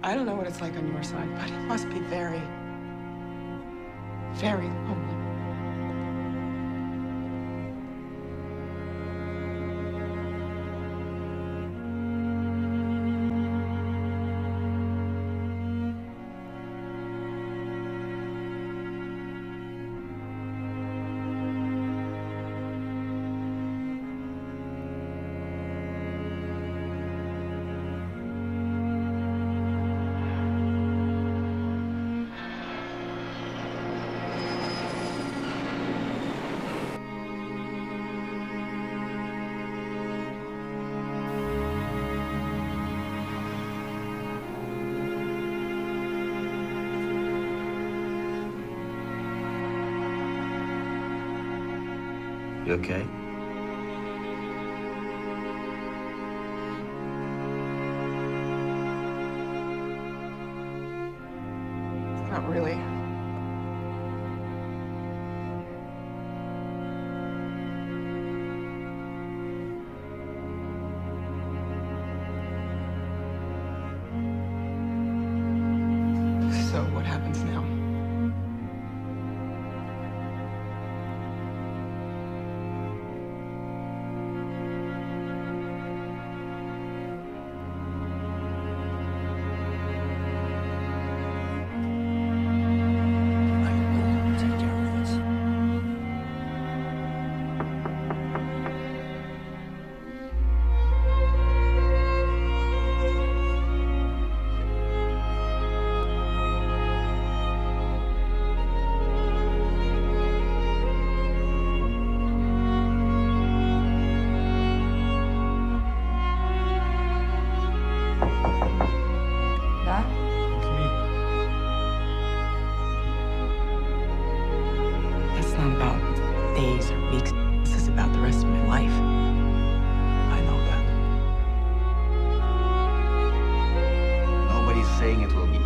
I don't know what it's like on your side, but it must be very, very lonely. You okay? Not really. So what happens now? Days or weeks. This is about the rest of my life. I know that. Nobody's saying it will be